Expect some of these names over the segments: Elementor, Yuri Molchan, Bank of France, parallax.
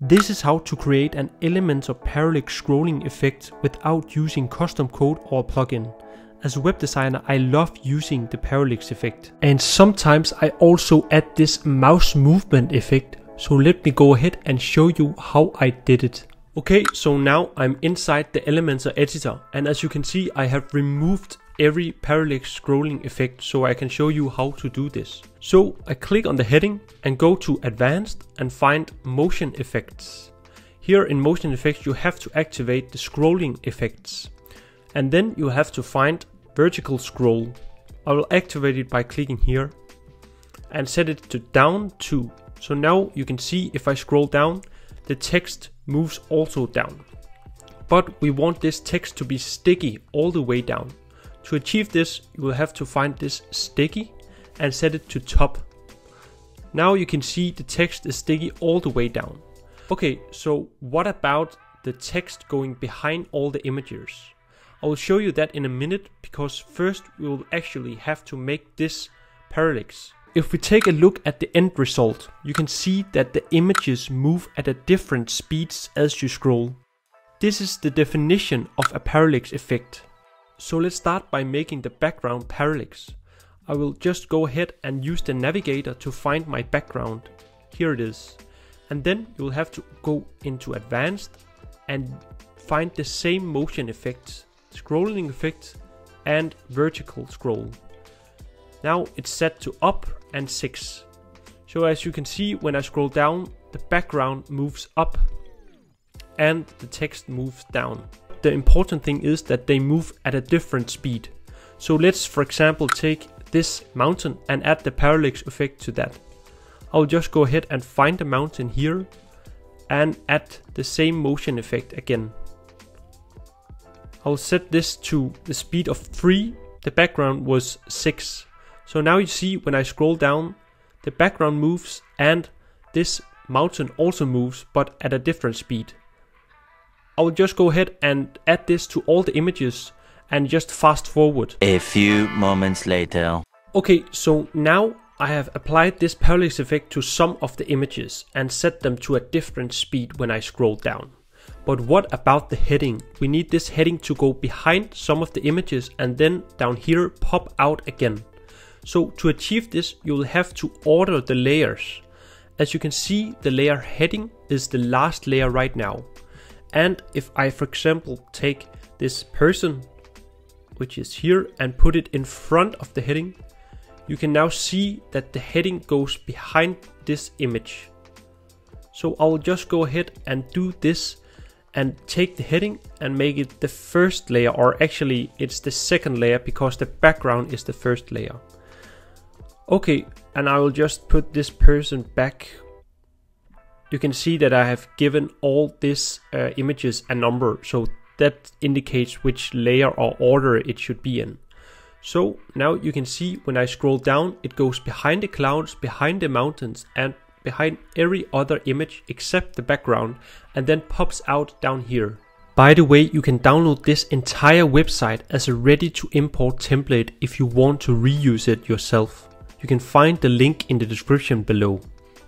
This is how to create an Elementor parallax scrolling effect without using custom code or plugin. As a web designer, I love using the parallax effect. And sometimes I also add this mouse movement effect. So let me go ahead and show you how I did it. Okay, so now I'm inside the Elementor editor. And as you can see, I have removed every parallax scrolling effect, so I can show you how to do this. So I click on the heading and go to advanced and find motion effects. Here in motion effects you have to activate the scrolling effects, and then you have to find vertical scroll. I will activate it by clicking here and set it to down 2. So now you can see if I scroll down, the text moves also down, but we want this text to be sticky all the way down. To achieve this, you will have to find this sticky and set it to top. Now you can see the text is sticky all the way down. Okay, so what about the text going behind all the images? I will show you that in a minute, because first we will actually have to make this parallax. If we take a look at the end result, you can see that the images move at a different speeds as you scroll. This is the definition of a parallax effect. So let's start by making the background parallax. I will just go ahead and use the navigator to find my background. Here it is. And then you'll have to go into advanced and find the same motion effects, scrolling effect and vertical scroll. Now it's set to up and 6. So as you can see, when I scroll down, the background moves up and the text moves down. The important thing is that they move at a different speed. So let's, for example, take this mountain and add the parallax effect to that. I'll just go ahead and find the mountain here and add the same motion effect again. I'll set this to the speed of 3. The background was 6. So now you see when I scroll down, the background moves and this mountain also moves, but at a different speed. I will just go ahead and add this to all the images and just fast forward. A few moments later. Okay, so now I have applied this parallax effect to some of the images and set them to a different speed when I scroll down. But what about the heading? We need this heading to go behind some of the images and then down here pop out again. So to achieve this, you will have to order the layers. As you can see, the layer heading is the last layer right now. And if I, for example, take this person, which is here, and put it in front of the heading, you can now see that the heading goes behind this image. So I'll just go ahead and do this and take the heading and make it the first layer, or actually it's the second layer because the background is the first layer. Okay, and I will just put this person back. You can see that I have given all these images a number, so that indicates which layer or order it should be in. So now you can see when I scroll down, it goes behind the clouds, behind the mountains and behind every other image except the background, and then pops out down here. By the way, you can download this entire website as a ready to import template if you want to reuse it yourself. You can find the link in the description below.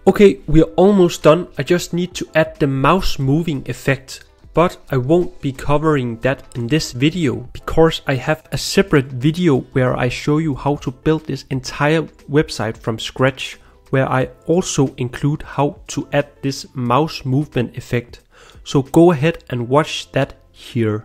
Okay, we are almost done. I just need to add the mouse moving effect, but I won't be covering that in this video because I have a separate video where I show you how to build this entire website from scratch, where I also include how to add this mouse movement effect. So go ahead and watch that here.